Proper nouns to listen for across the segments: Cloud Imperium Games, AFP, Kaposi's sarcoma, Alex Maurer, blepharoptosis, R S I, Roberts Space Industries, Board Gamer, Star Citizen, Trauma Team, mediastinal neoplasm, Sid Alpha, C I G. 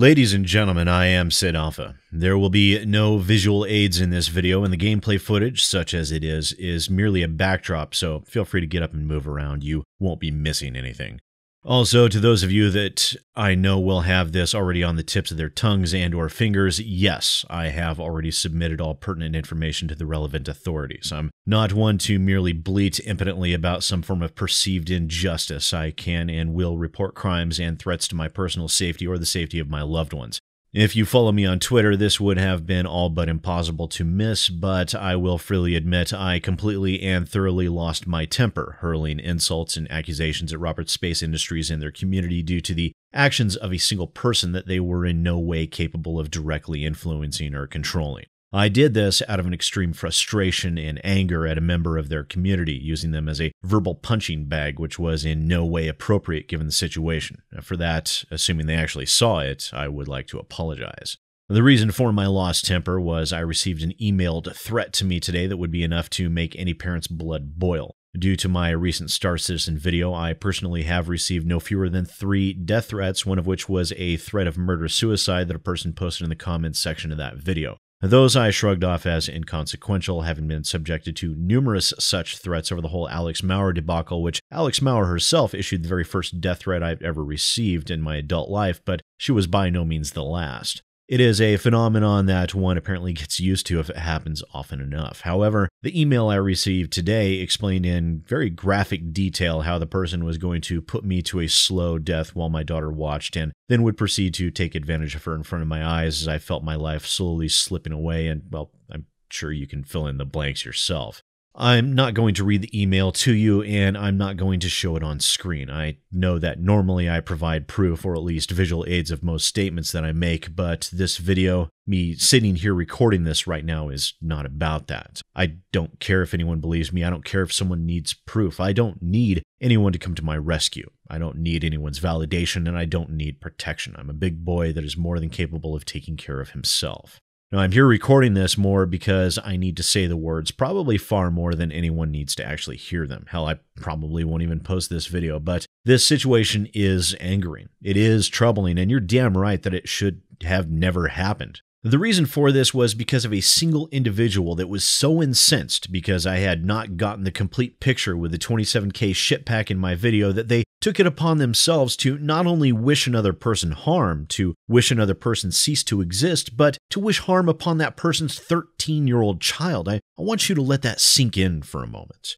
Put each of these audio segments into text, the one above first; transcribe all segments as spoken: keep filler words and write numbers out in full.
Ladies and gentlemen, I am Sid Alpha. There will be no visual aids in this video, and the gameplay footage, such as it is, is merely a backdrop, so feel free to get up and move around. You won't be missing anything. Also, to those of you that I know will have this already on the tips of their tongues and or fingers, yes, I have already submitted all pertinent information to the relevant authorities. I'm not one to merely bleat impotently about some form of perceived injustice. I can and will report crimes and threats to my personal safety or the safety of my loved ones. If you follow me on Twitter, this would have been all but impossible to miss, but I will freely admit I completely and thoroughly lost my temper, hurling insults and accusations at Roberts Space Industries and their community due to the actions of a single person that they were in no way capable of directly influencing or controlling. I did this out of an extreme frustration and anger at a member of their community, using them as a verbal punching bag, which was in no way appropriate given the situation. For that, assuming they actually saw it, I would like to apologize. The reason for my lost temper was I received an emailed threat to me today that would be enough to make any parent's blood boil. Due to my recent Star Citizen video, I personally have received no fewer than three death threats, one of which was a threat of murder-suicide that a person posted in the comments section of that video. Those I shrugged off as inconsequential, having been subjected to numerous such threats over the whole Alex Maurer debacle, which Alex Maurer herself issued the very first death threat I've ever received in my adult life, but she was by no means the last. It is a phenomenon that one apparently gets used to if it happens often enough. However, the email I received today explained in very graphic detail how the person was going to put me to a slow death while my daughter watched and then would proceed to take advantage of her in front of my eyes as I felt my life slowly slipping away, and, well, I'm sure you can fill in the blanks yourself. I'm not going to read the email to you, and I'm not going to show it on screen. I know that normally I provide proof or at least visual aids of most statements that I make, but this video, me sitting here recording this right now, is not about that. I don't care if anyone believes me. I don't care if someone needs proof. I don't need anyone to come to my rescue. I don't need anyone's validation, and I don't need protection. I'm a big boy that is more than capable of taking care of himself. Now, I'm here recording this more because I need to say the words probably far more than anyone needs to actually hear them. Hell, I probably won't even post this video, but this situation is angering. It is troubling, and you're damn right that it should have never happened. The reason for this was because of a single individual that was so incensed because I had not gotten the complete picture with the twenty-seven K ship pack in my video that they took it upon themselves to not only wish another person harm, to wish another person cease to exist, but to wish harm upon that person's thirteen-year-old child. I, I want you to let that sink in for a moment.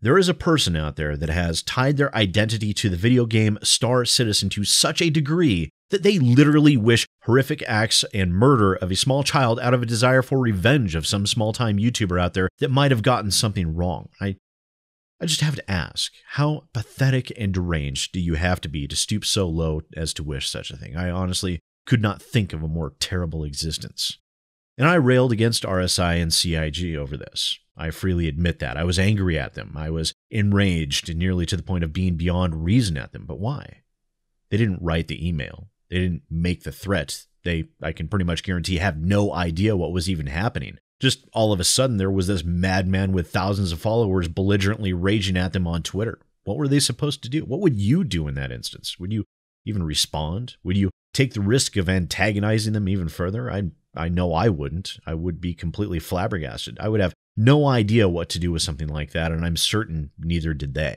There is a person out there that has tied their identity to the video game Star Citizen to such a degree that they literally wish horrific acts and murder of a small child out of a desire for revenge of some small-time YouTuber out there that might have gotten something wrong. I I just have to ask, how pathetic and deranged do you have to be to stoop so low as to wish such a thing? I honestly could not think of a more terrible existence. And I railed against R S I and C I G over this. I freely admit that. I was angry at them. I was enraged, nearly to the point of being beyond reason at them. But why? They didn't write the email. They didn't make the threat. They, I can pretty much guarantee, have no idea what was even happening. Just all of a sudden, there was this madman with thousands of followers belligerently raging at them on Twitter. What were they supposed to do? What would you do in that instance? Would you even respond? Would you take the risk of antagonizing them even further? I, I know I wouldn't. I would be completely flabbergasted. I would have no idea what to do with something like that, and I'm certain neither did they.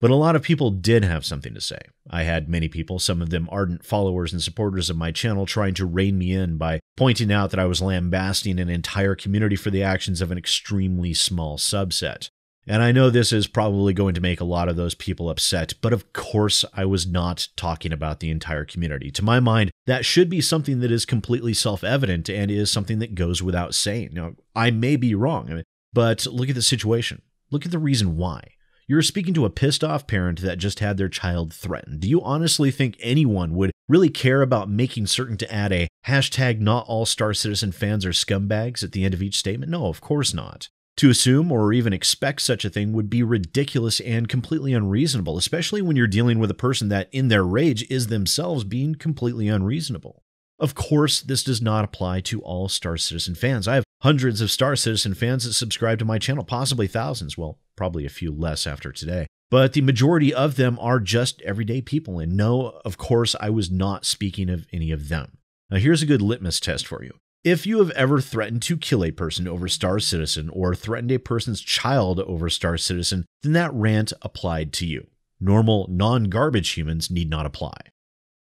But a lot of people did have something to say. I had many people, some of them ardent followers and supporters of my channel, trying to rein me in by pointing out that I was lambasting an entire community for the actions of an extremely small subset. And I know this is probably going to make a lot of those people upset, but of course I was not talking about the entire community. To my mind, that should be something that is completely self-evident and is something that goes without saying. Now, I may be wrong, but look at the situation. Look at the reason why. You're speaking to a pissed-off parent that just had their child threatened. Do you honestly think anyone would really care about making certain to add a hashtag not all Star Citizen fans are scumbags at the end of each statement? No, of course not. To assume or even expect such a thing would be ridiculous and completely unreasonable, especially when you're dealing with a person that, in their rage, is themselves being completely unreasonable. Of course, this does not apply to all Star Citizen fans. I have hundreds of Star Citizen fans that subscribe to my channel, possibly thousands. Well, probably a few less after today. But the majority of them are just everyday people. And no, of course, I was not speaking of any of them. Now here's a good litmus test for you. If you have ever threatened to kill a person over Star Citizen or threatened a person's child over Star Citizen, then that rant applied to you. Normal, non-garbage humans need not apply.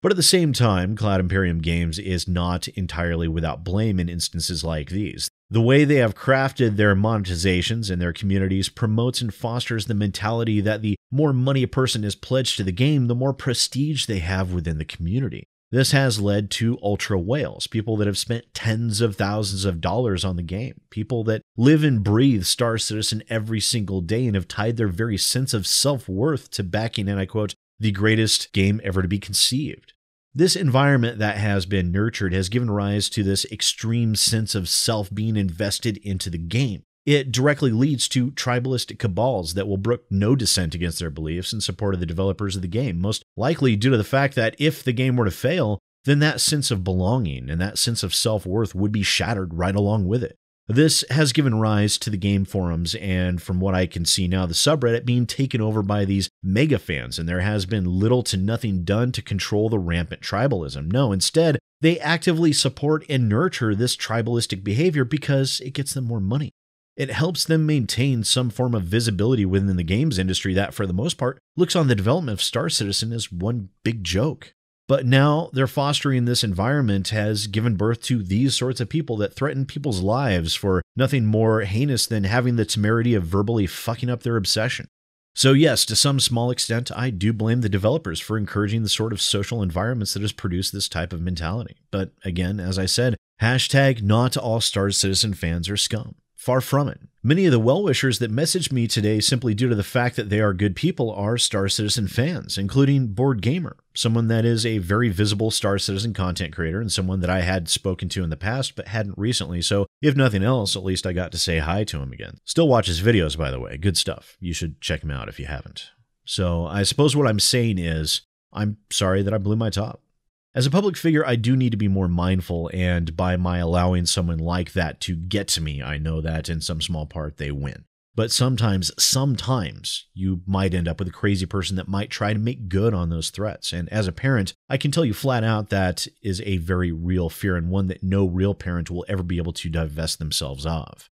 But at the same time, Cloud Imperium Games is not entirely without blame in instances like these. The way they have crafted their monetizations and their communities promotes and fosters the mentality that the more money a person is pledged to the game, the more prestige they have within the community. This has led to ultra whales, people that have spent tens of thousands of dollars on the game, people that live and breathe Star Citizen every single day and have tied their very sense of self-worth to backing, and I quote, the greatest game ever to be conceived. This environment that has been nurtured has given rise to this extreme sense of self being invested into the game. It directly leads to tribalistic cabals that will brook no dissent against their beliefs in support of the developers of the game, most likely due to the fact that if the game were to fail, then that sense of belonging and that sense of self-worth would be shattered right along with it. This has given rise to the game forums and, from what I can see now, the subreddit being taken over by these mega fans, and there has been little to nothing done to control the rampant tribalism. No, instead, they actively support and nurture this tribalistic behavior because it gets them more money. It helps them maintain some form of visibility within the games industry that, for the most part, looks on the development of Star Citizen as one big joke. But now they're fostering this environment has given birth to these sorts of people that threaten people's lives for nothing more heinous than having the temerity of verbally fucking up their obsession. So yes, to some small extent, I do blame the developers for encouraging the sort of social environments that has produced this type of mentality. But again, as I said, hashtag not all Star Citizen fans are scum. Far from it. Many of the well-wishers that messaged me today simply due to the fact that they are good people are Star Citizen fans, including Board Gamer, someone that is a very visible Star Citizen content creator and someone that I had spoken to in the past but hadn't recently, so if nothing else, at least I got to say hi to him again. Still watch his videos, by the way. Good stuff. You should check him out if you haven't. So I suppose what I'm saying is, I'm sorry that I blew my top. As a public figure, I do need to be more mindful, and by my allowing someone like that to get to me, I know that in some small part they win. But sometimes, sometimes, you might end up with a crazy person that might try to make good on those threats. And as a parent, I can tell you flat out that is a very real fear and one that no real parent will ever be able to divest themselves of.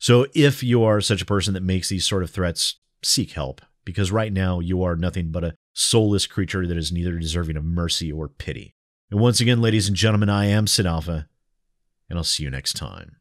So if you are such a person that makes these sort of threats, seek help, because right now you are nothing but a soulless creature that is neither deserving of mercy or pity. And once again, ladies and gentlemen, I am Sid Alpha, and I'll see you next time.